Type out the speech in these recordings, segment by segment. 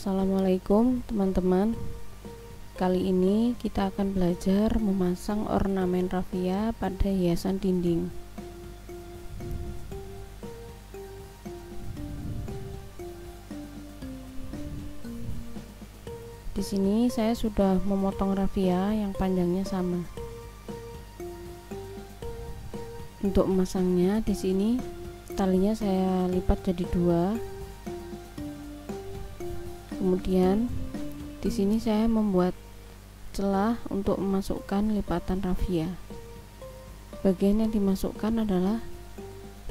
Assalamualaikum teman-teman. Kali ini kita akan belajar memasang ornamen rafia pada hiasan dinding. Di sini saya sudah memotong rafia yang panjangnya sama. Untuk memasangnya di sini talinya saya lipat jadi dua. Kemudian di sini saya membuat celah untuk memasukkan lipatan rafia. Bagian yang dimasukkan adalah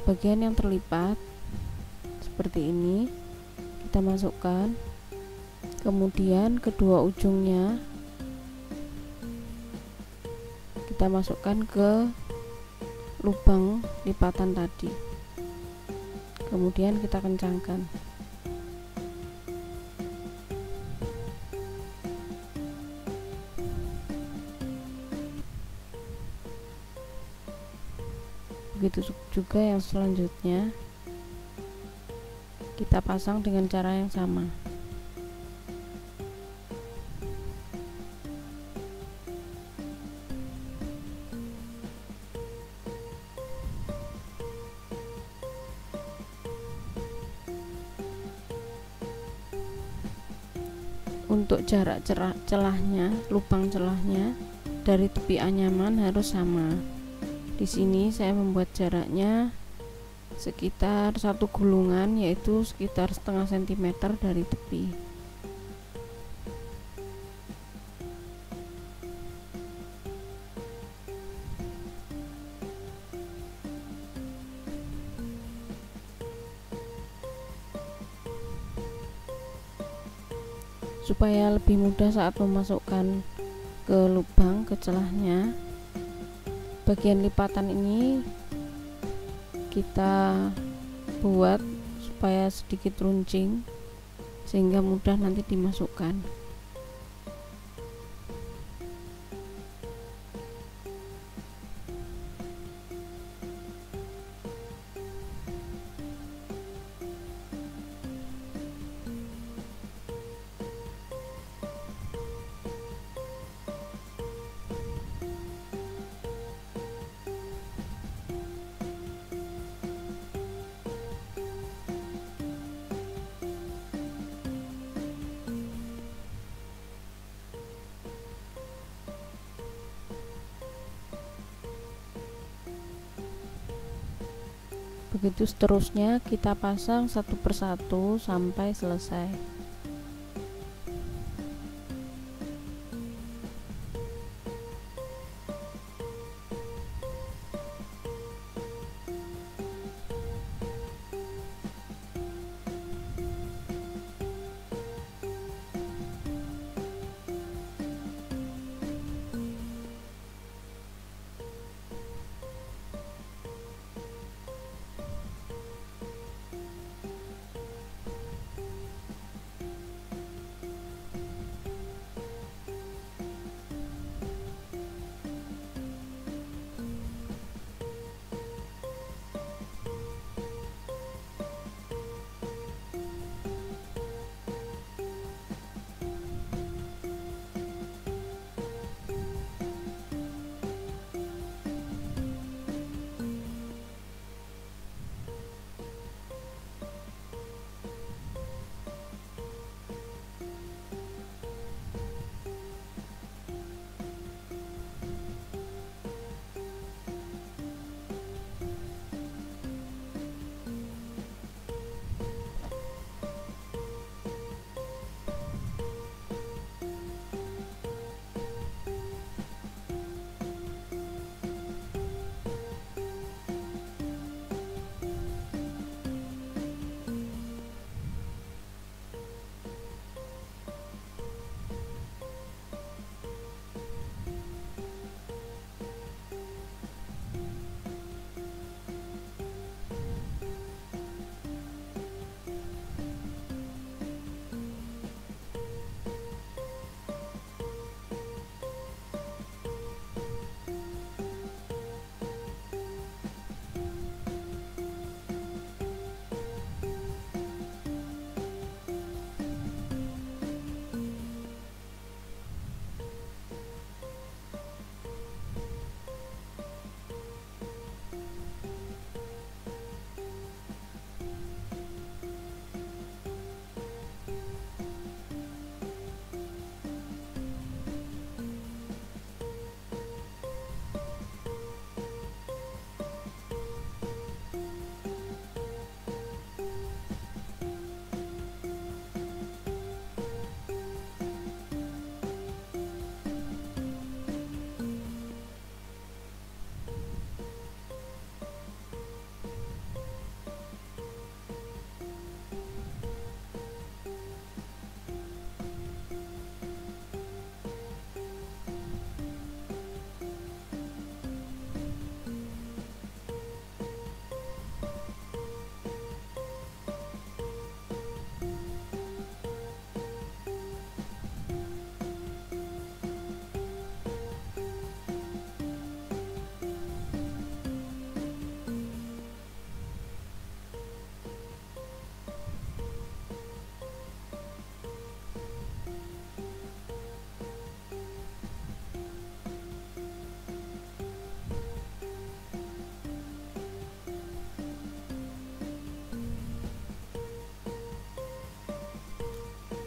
bagian yang terlipat seperti ini. Kita masukkan, kemudian kedua ujungnya kita masukkan ke lubang lipatan tadi, kemudian kita kencangkan. Begitu juga yang selanjutnya, kita pasang dengan cara yang sama. Untuk jarak celahnya, lubang celahnya dari tepi anyaman harus sama. Di sini saya membuat jaraknya sekitar satu gulungan, yaitu sekitar setengah sentimeter dari tepi. Supaya lebih mudah saat memasukkan ke lubang, ke celahnya, bagian lipatan ini kita buat supaya sedikit runcing sehingga mudah nanti dimasukkan. Begitu seterusnya, kita pasang satu persatu sampai selesai.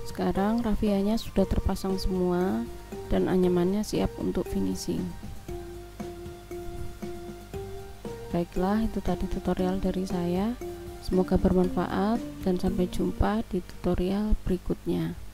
Sekarang rafianya sudah terpasang semua dan anyamannya siap untuk finishing. Baiklah, itu tadi tutorial dari saya. Semoga bermanfaat dan sampai jumpa di tutorial berikutnya.